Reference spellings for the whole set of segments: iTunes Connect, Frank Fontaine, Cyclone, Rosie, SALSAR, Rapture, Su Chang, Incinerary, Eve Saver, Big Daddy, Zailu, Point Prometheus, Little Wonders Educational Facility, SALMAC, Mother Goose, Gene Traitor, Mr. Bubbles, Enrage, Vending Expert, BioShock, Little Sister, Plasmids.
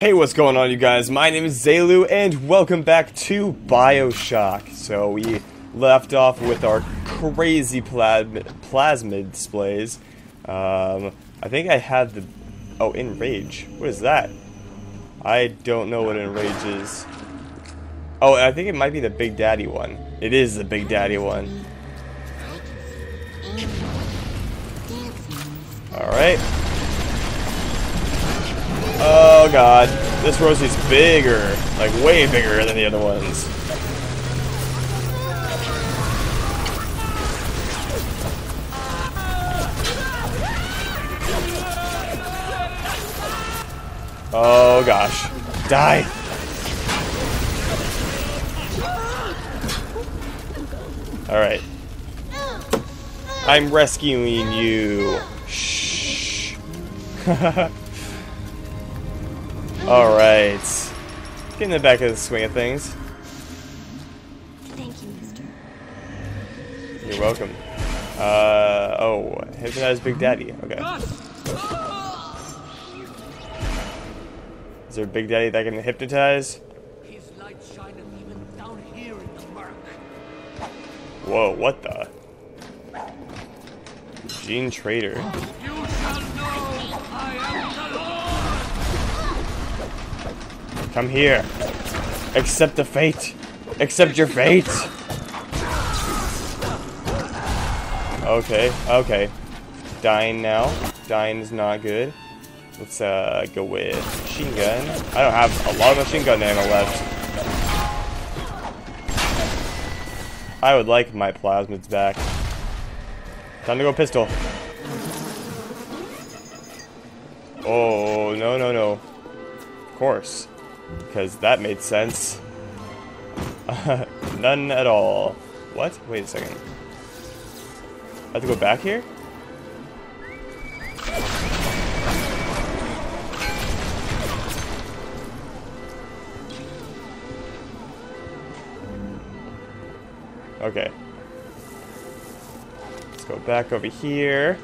Hey, what's going on, you guys? My name is Zailu, and welcome back to BioShock. So we left off with our crazy plasmid displays. I think I had the... oh, Enrage. What is that? I don't know what Enrage is. Oh, I think it might be the Big Daddy one. It is the Big Daddy one. Alright. Oh god, this Rosie's bigger, like way bigger than the other ones. Oh gosh, die! Alright. I'm rescuing you. Shh. Alright. Get in the back of the swing of things. Thank you, mister. You're welcome. Oh, hypnotize Big Daddy. Okay. Is there a Big Daddy that can hypnotize? His light shineth even down here in the murk. Whoa, what the? Gene Traitor. You shall know I am the Lord. Come here. Accept the fate. Accept your fate. Okay, okay. Dying now. Dying is not good. Let's go with machine gun. I don't have a lot of machine gun ammo left. I would like my plasmids back. Time to go pistol. Oh, no, no, no. Of course. Because that made sense. None at all. What? Wait a second. I have to go back here? Okay. Let's go back over here.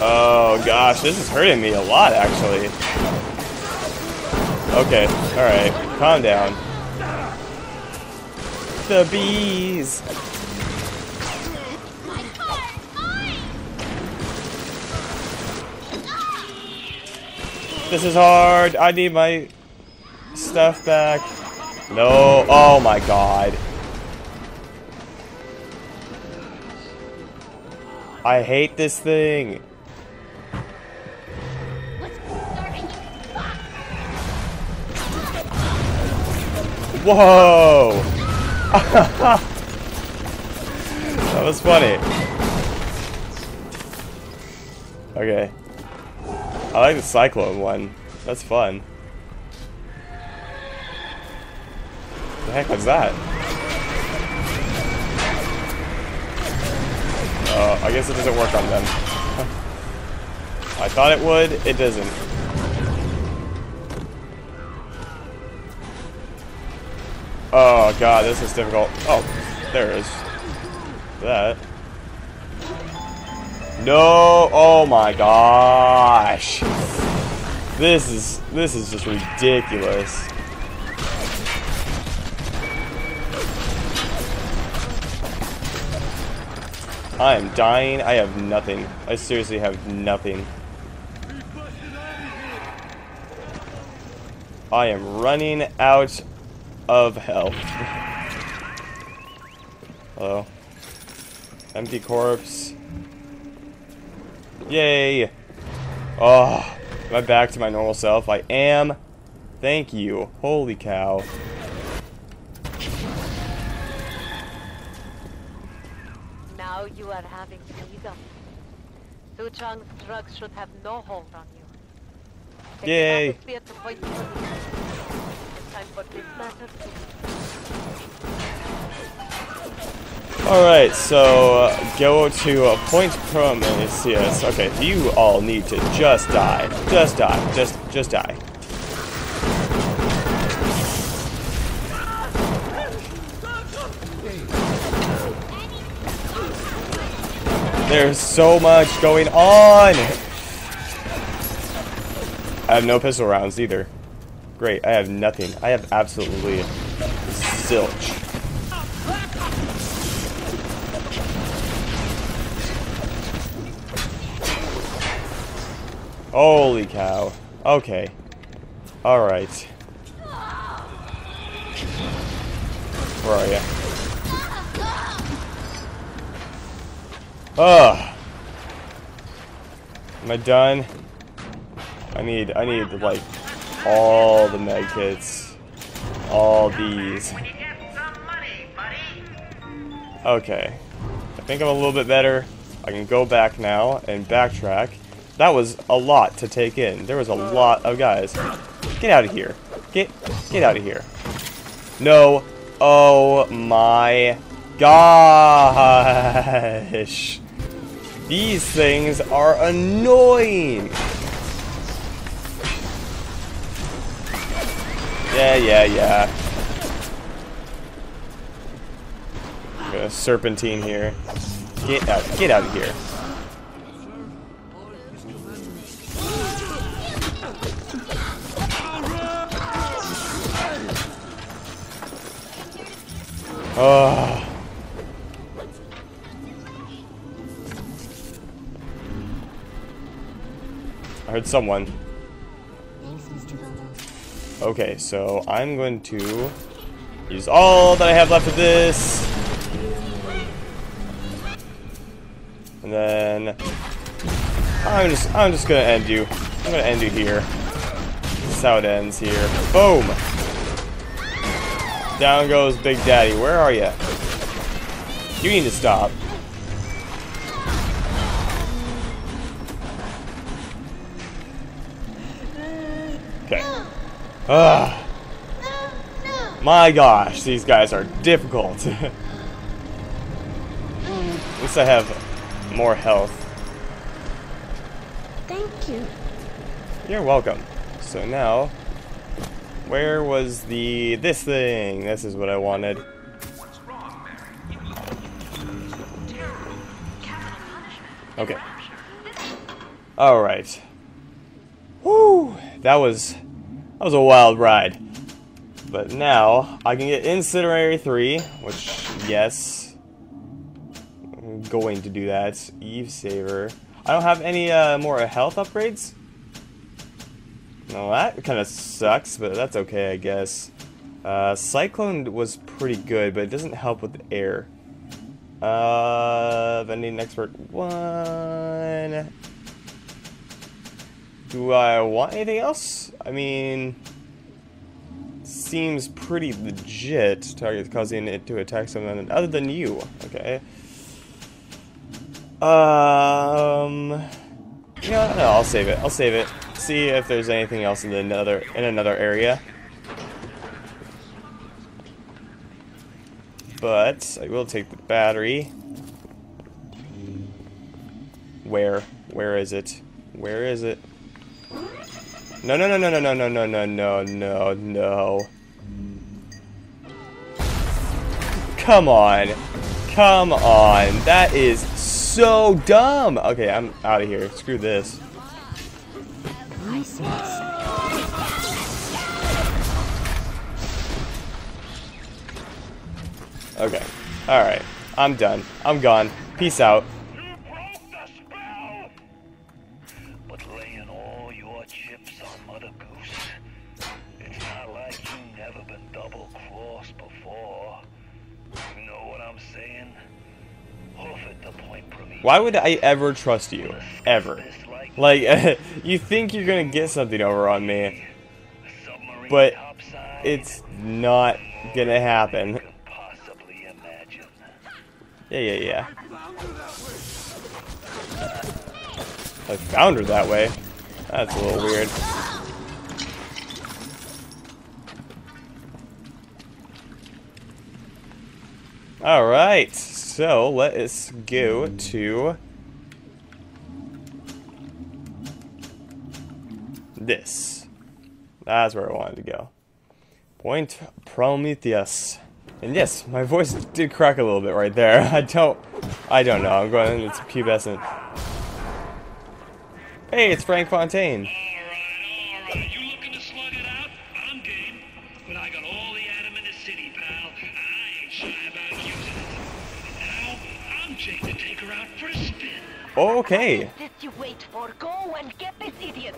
Oh gosh, this is hurting me a lot, actually. Okay, alright, calm down. The bees! This is hard. I need my stuff back. No. Oh my god. I hate this thing. Whoa. That was funny. Okay. I like the Cyclone one. That's fun. What the heck was that? Oh, I guess it doesn't work on them. I thought it would, it doesn't. Oh god, this is difficult. Oh, there it is. That. No! Oh my gosh! This is just ridiculous. I am dying. I have nothing. I seriously have nothing. I am running out of health. Hello. Empty corpse. Yay! Oh, am I back to my normal self? I am. Thank you. Holy cow. Now you are having freedom. Su Chang's drugs should have no hold on you. Take yay! It's time for this matter. Alright, so go to Point Prometheus. Okay, you all need to just die. Just die. Just die. There's so much going on! I have no pistol rounds either. Great, I have nothing. I have absolutely zilch. Holy cow. Okay. Alright. Where are ya? Ugh. Am I done? I need like all the med kits. All these. Okay. I think I'm a little bit better. I can go back now and backtrack. That was a lot to take in. There was a lot of guys. Get out of here. Get out of here. No. Oh my gosh. These things are annoying. Yeah. I'm gonna serpentine here. Get out of here. I heard someone. Okay, so I'm going to use all that I have left of this. And then I'm just gonna end you. I'm gonna end you here. This is how it ends here. Boom! Down goes Big Daddy. Where are you? You need to stop. Okay. Ah. My gosh, these guys are difficult. At least I have more health. Thank you. You're welcome. So now. Where was the... this thing? This is what I wanted. Okay. Alright. Woo! That was a wild ride. But now, I can get Incinerary 3, which, yes. I'm going to do that. Eve Saver. I don't have any more health upgrades. Well, that kind of sucks, but that's okay, I guess. Cyclone was pretty good, but it doesn't help with the air. Vending Expert 1. Do I want anything else? I mean, seems pretty legit. Target's causing it to attack someone other than you. Okay. You know, no, I'll save it. I'll save it. See if there's anything else in another area. But I will take the battery. Where is it? Where is it? No. Come on. That is so dumb. Okay, I'm out of here. Screw this. Okay. Alright. I'm done. I'm gone. Peace out. You broke the spell! But laying all your chips on Mother Goose, it's not like you've never been double-crossed before. You know what I'm saying? Hoof it to Point Prometheus. Why would I ever trust you? Ever. Like, you think you're gonna get something over on me, but it's not gonna happen. Yeah. I found her that way. That's a little weird. Alright. So let us go to this. That's where I wanted to go. Point Prometheus. And yes, my voice did crack a little bit right there. I don't know. I'm going into pubescent. Hey, it's Frank Fontaine. All right. You looking to slug it out? I'm game. But I got all the atom in the city, pal. I ain't shy about using it. Now, I'm Jake to take her out for a spin. Okay. What is this you wait for? Go and get this idiot.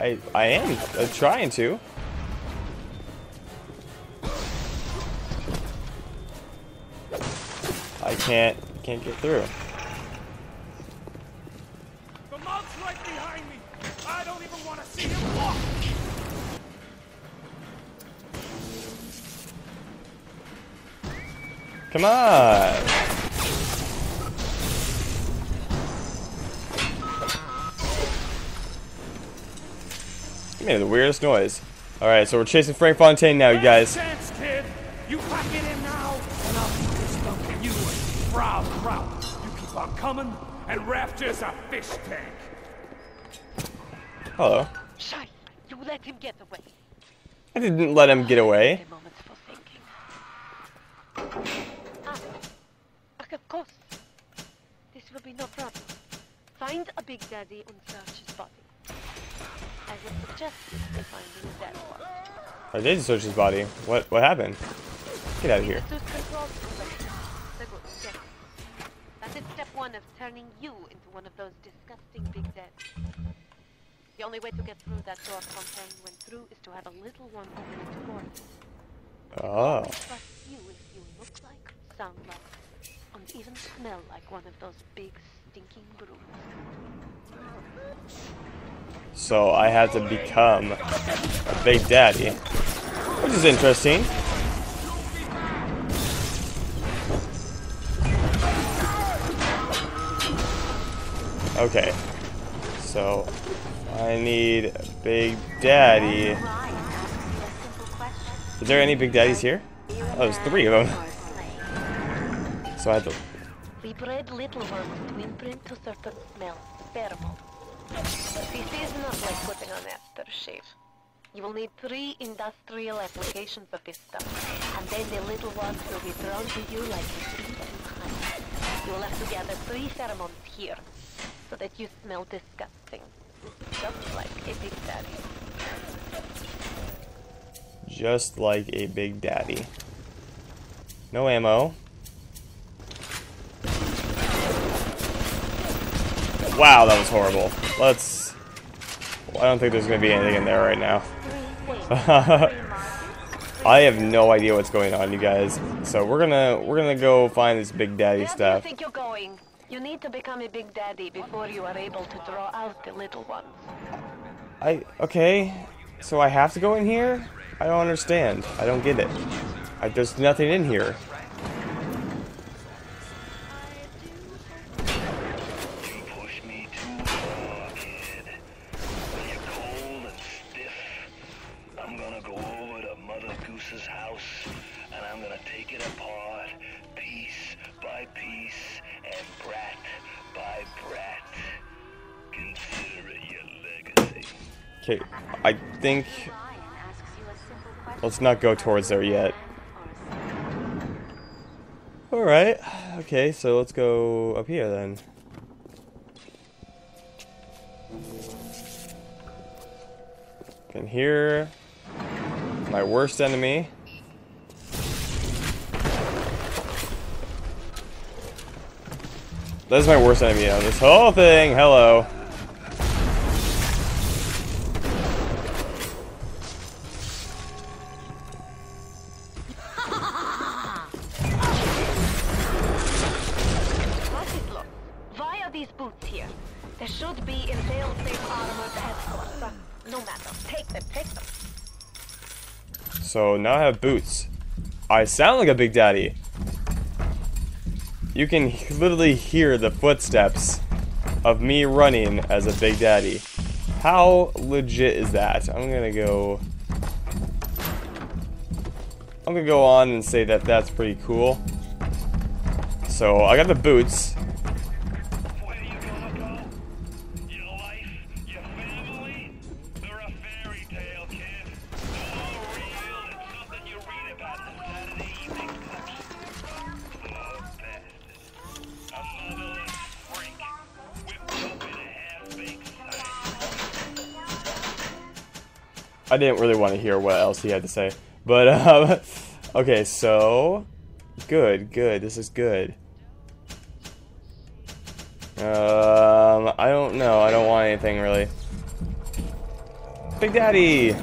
I am trying to. I can't get through. The mob's right behind me. I don't even want to see him walk. Come on. You made the weirdest noise. All right, so we're chasing Frank Fontaine now, you guys. Chance, kid. You pack it in now, and I'll keep this stuff in you and proud crowd. You keep on coming, and Rapture's a fish tank. Hello. Shite, you let him get away. I didn't let him get away. Of course, this will be no problem. Find a Big Daddy and search his body. I would suggest finding that one. I did search his body. What happened? Get out of here. That is step one of turning you into one of those disgusting Big Daddies. The only way to get through that door Fontaine went through is to have a little one open it for us. Oh. Trust you if you look like, sound like, and even smell like one of those big stinking brooms. So I have to become a Big Daddy, which is interesting. Okay, so I need a Big Daddy. Is there any Big Daddies here? Oh, there's three of them. So I have to. We bred little ones to imprint to certain smells. Pheromone. This is not like putting on aftershave. You will need 3 industrial applications of this stuff, and then the little ones will be thrown to you like a bee to honey. You will have to gather 3 pheromones here, so that you smell disgusting, just like a Big Daddy. Just like a Big Daddy. No ammo. Wow, that was horrible. Let's... Well, I don't think there's going to be anything in there right now. I have no idea what's going on, you guys. So we're gonna go find this Big Daddy stuff. Where do you think you're going? You need to become a Big Daddy before you are able to draw out the little ones. Okay. So I have to go in here? I don't understand. I don't get it. There's nothing in here. Okay, I think let's not go towards there yet. All right. Okay, so let's go up here then. Can hear my worst enemy. That's my worst enemy on this whole thing. Hello. So now I have boots. I sound like a Big Daddy. You can literally hear the footsteps of me running as a Big Daddy. How legit is that? I'm gonna go on and say that that's pretty cool. So I got the boots. I didn't really want to hear what else he had to say, but okay, so good, this is good. I don't know, I don't want anything really. Big Daddy. The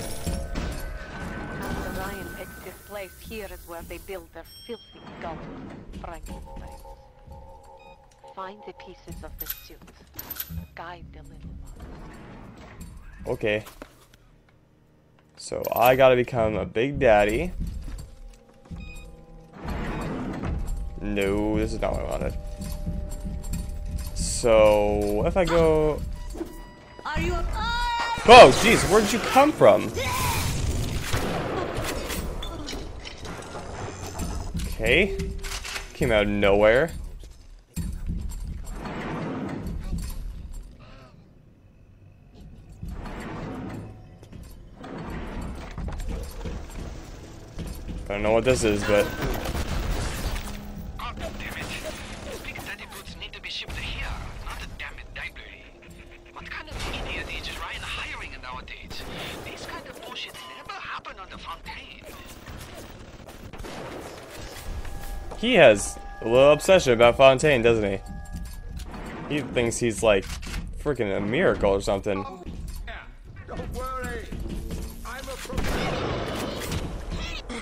lion takes this place. Here is where they build their filthy gold, Frankenstein. Find the pieces of the suit. Guide the little ones. Okay. So I gotta become a Big Daddy. No, this is not what I wanted. So if I go... Are you alive? Oh, jeez, where'd you come from? Okay. Came out of nowhere. I don't know what this is, but... God damn it. Big Daddy boots need to be shipped here, not a damn library. What kind of idiot is Ryan hiring nowadays? This kind of bullshit never happened on the Fontaine. He has a little obsession about Fontaine, doesn't he? He thinks he's like freaking a miracle or something.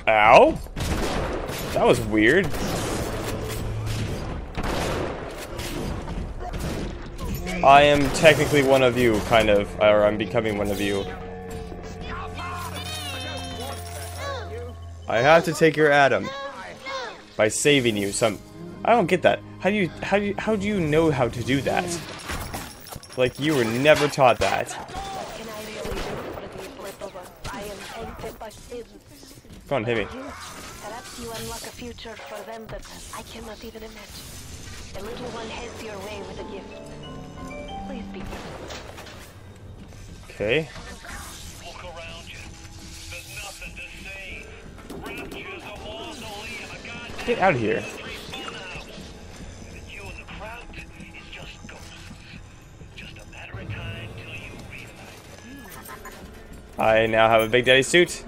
Ow! That was weird. I am technically one of you, kind of, or I'm becoming one of you. I have to take your atom by saving you. I don't get that. How do you know how to do that? Like you were never taught that. Come on, hit me. Perhaps you unlock a future for them that I cannot even imagine. The little one heads your way with a gift. Please be careful. Okay. Look around you. There's nothing to save. Rapture's a mausoleum, a goddamn... Get out of here. You and the crowd is just ghosts. Just a matter of time till you realize. I now have a Big Daddy suit.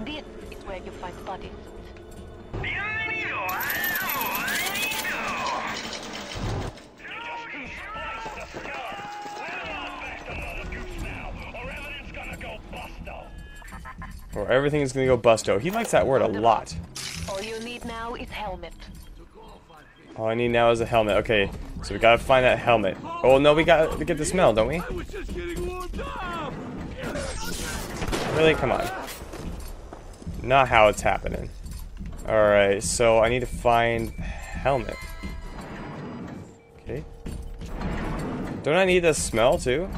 Or everything is gonna go busto. He likes that word a lot. All you need now is helmet. All I need now is a helmet. Okay, so we gotta find that helmet. Oh no, we gotta get the smell, don't we? Really? Come on. Not how it's happening. Alright, so I need to find helmet. Okay. Don't I need the smell too?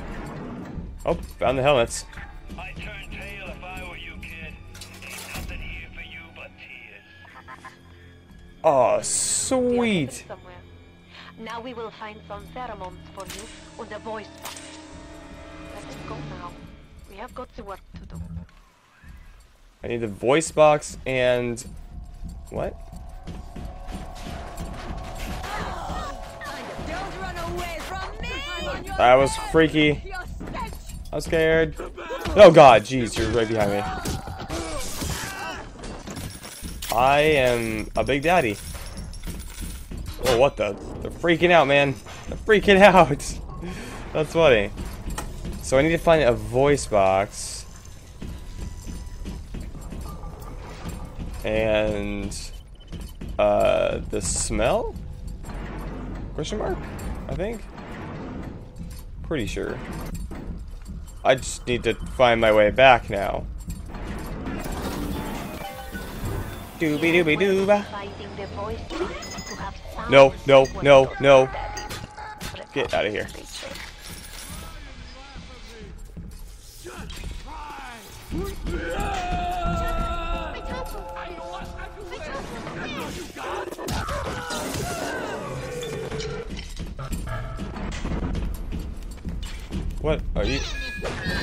Oh, found the helmets. I'd turn tail if I were you, kid. Ain't nothing here for you but tears. Oh, sweet. Now we will find some pheromones for you on the voice box. Let us go now. We have got the work to do. I need the voice box and what? Don't run away from me. That was freaky. I'm scared. Oh god, jeez, you're right behind me. I am a Big Daddy. Oh, what the? They're freaking out, man. They're freaking out. That's funny. So I need to find a voice box. And the smell? Question mark? I think. Pretty sure. I just need to find my way back now. Doobie doobie dooba. No, no, no, no. Get out of here. What are you?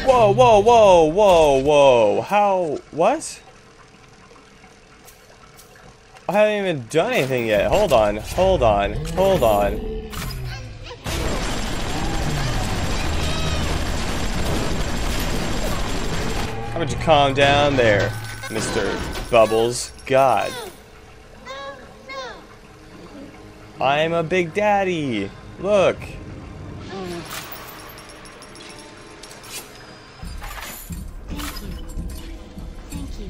Whoa, whoa, whoa, whoa, whoa. How? What? I haven't even done anything yet. Hold on, hold on, hold on. How about you calm down there, Mr. Bubbles? God. I'm a big daddy. Look. Thank you.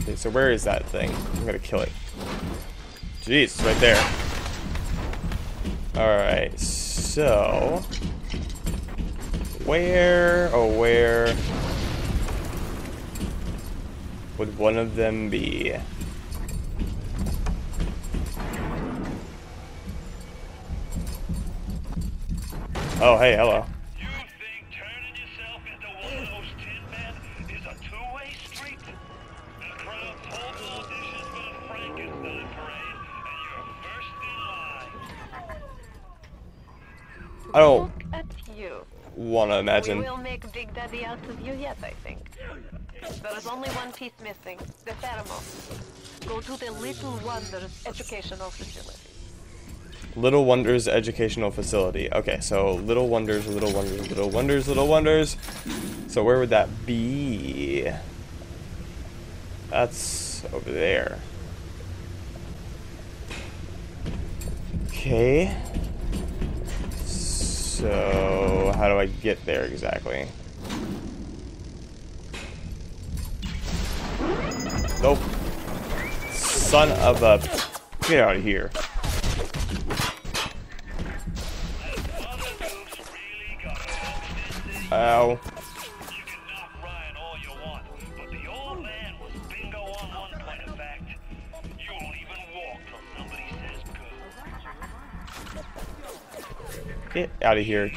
Okay, so where is that thing? I'm gonna kill it. Jeez, it's right there. Alright, so... where, oh where... would one of them be? Oh, hey, hello. You think turning yourself into one of those tin men is a two-way street? The crowd pulled auditions for the Frankenstein parade, and you're first in line. I don't want to imagine. We will make Big Daddy out of you yet, I think. There is only one piece missing, the thermal. Go to the Little Wonders Educational Facility. Little Wonders Educational Facility. Okay, so Little Wonders, Little Wonders, Little Wonders, Little Wonders. So where would that be? That's over there. Okay. So how do I get there exactly? Nope. Son of a... get out of here. Ow. You can knock Ryan all you want, but the old man was bingo on one point of fact. You won't even walk till somebody says go. Get out of here.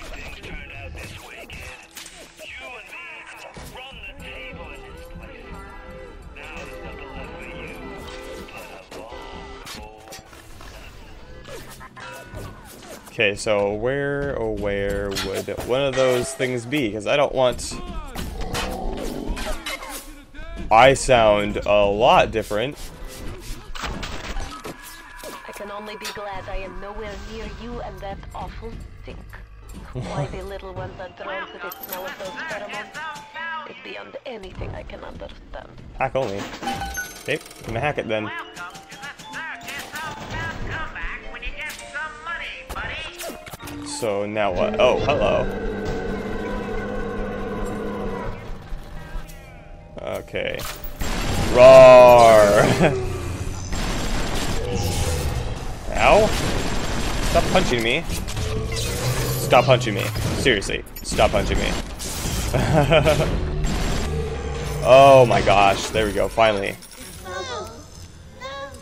Okay, so where, oh where would one of those things be? Because I don't want... I sound a lot different. I can only be glad I am nowhere near you and that awful stink. Why the little ones are drawn to the smell of those pheromones is beyond anything I can understand. Hack only. Okay, I'm gonna hack it then. So now what? Oh, hello. Okay. Roar! Ow! Stop punching me. Stop punching me. Seriously, stop punching me. Oh my gosh, there we go, finally.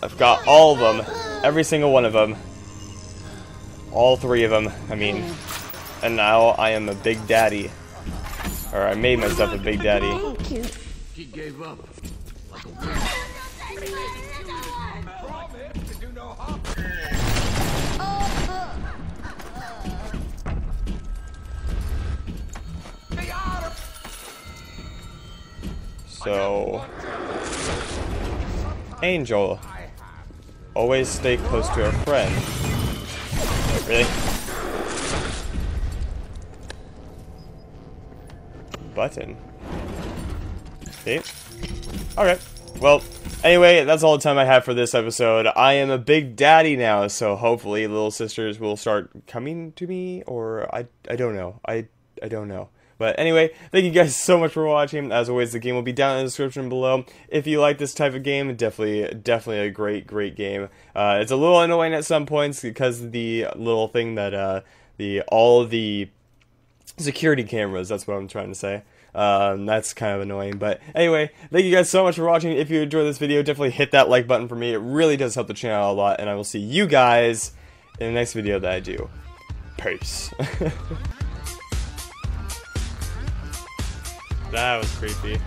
I've got all of them, every single one of them. All three of them, I mean, and now I am a big daddy. Or I made myself a big daddy. Thank you. He gave up. So, Angel, always stay close to a friend. Really? Button. Okay. Alright. Well, anyway, that's all the time I have for this episode. I am a big daddy now, so hopefully Little Sisters will start coming to me, or I don't know. I don't know. But anyway, thank you guys so much for watching. As always, the game will be down in the description below. If you like this type of game, definitely a great game. It's a little annoying at some points because of the little thing that all the security cameras, that's what I'm trying to say. That's kind of annoying, but anyway, thank you guys so much for watching. If you enjoyed this video, definitely hit that like button for me. It really does help the channel a lot, and I will see you guys in the next video that I do. Peace. That was creepy.